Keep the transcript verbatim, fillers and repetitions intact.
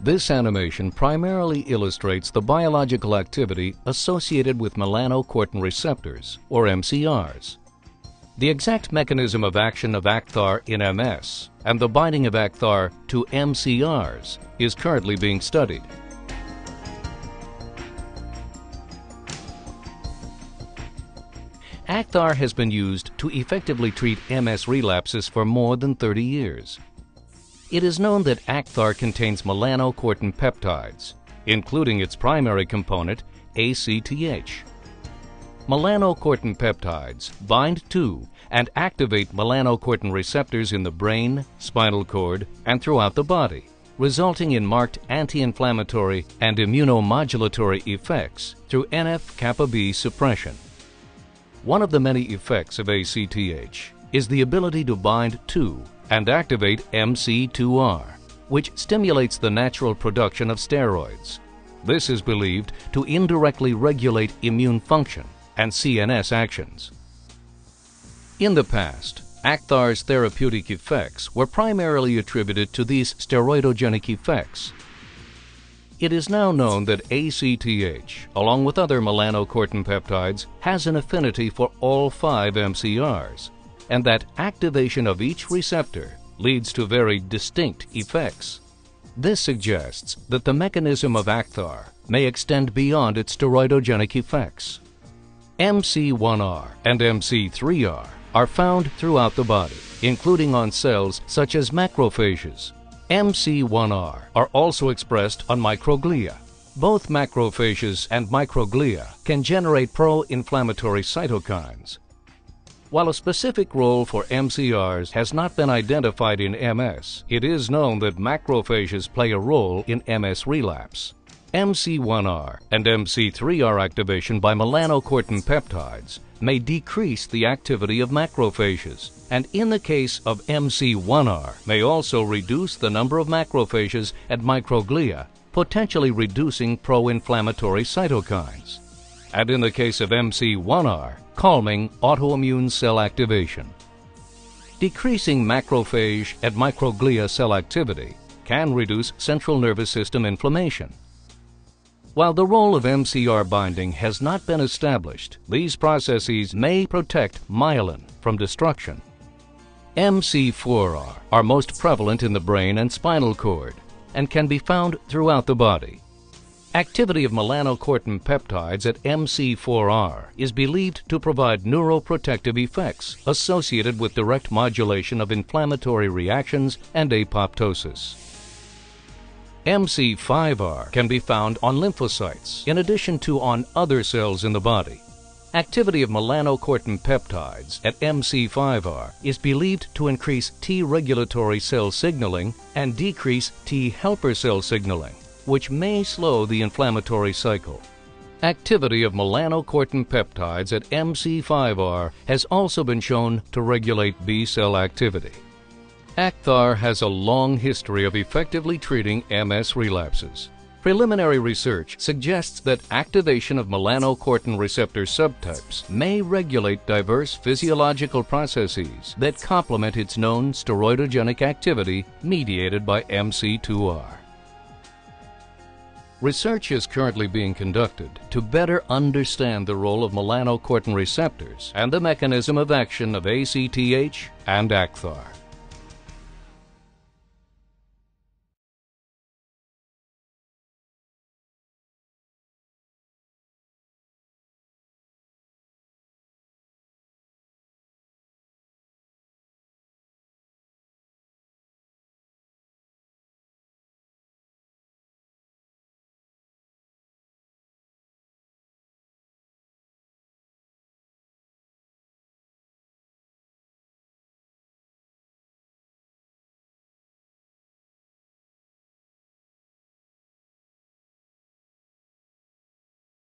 This animation primarily illustrates the biological activity associated with melanocortin receptors, or M C Rs. The exact mechanism of action of Acthar in M S and the binding of Acthar to M C Rs is currently being studied. Acthar has been used to effectively treat M S relapses for more than thirty years. It is known that Acthar contains melanocortin peptides, including its primary component, A C T H. Melanocortin peptides bind to and activate melanocortin receptors in the brain, spinal cord, and throughout the body, resulting in marked anti-inflammatory and immunomodulatory effects through N F kappa B suppression. One of the many effects of A C T H is the ability to bind to and activate M C two R, which stimulates the natural production of steroids. This is believed to indirectly regulate immune function and C N S actions. In the past, Acthar's therapeutic effects were primarily attributed to these steroidogenic effects. It is now known that A C T H, along with other melanocortin peptides, has an affinity for all five M C Rs, and that activation of each receptor leads to very distinct effects. This suggests that the mechanism of Acthar may extend beyond its steroidogenic effects. M C one R and M C three R are found throughout the body, including on cells such as macrophages. M C one R are also expressed on microglia. Both macrophages and microglia can generate pro-inflammatory cytokines. While a specific role for M C Rs has not been identified in M S, it is known that macrophages play a role in M S relapse. M C one R and M C three R activation by melanocortin peptides may decrease the activity of macrophages, and in the case of M C one R may also reduce the number of macrophages and microglia, potentially reducing pro-inflammatory cytokines, and in the case of M C one R, calming autoimmune cell activation. Decreasing macrophage and microglia cell activity can reduce central nervous system inflammation. While the role of M C R binding has not been established, these processes may protect myelin from destruction. M C four R are most prevalent in the brain and spinal cord and can be found throughout the body. Activity of melanocortin peptides at M C four R is believed to provide neuroprotective effects associated with direct modulation of inflammatory reactions and apoptosis. M C five R can be found on lymphocytes in addition to on other cells in the body. Activity of melanocortin peptides at M C five R is believed to increase T regulatory cell signaling and decrease T helper cell signaling, which may slow the inflammatory cycle. Activity of melanocortin peptides at M C five R has also been shown to regulate B cell activity. Acthar has a long history of effectively treating M S relapses. Preliminary research suggests that activation of melanocortin receptor subtypes may regulate diverse physiological processes that complement its known steroidogenic activity mediated by M C two R. Research is currently being conducted to better understand the role of melanocortin receptors and the mechanism of action of A C T H and Acthar.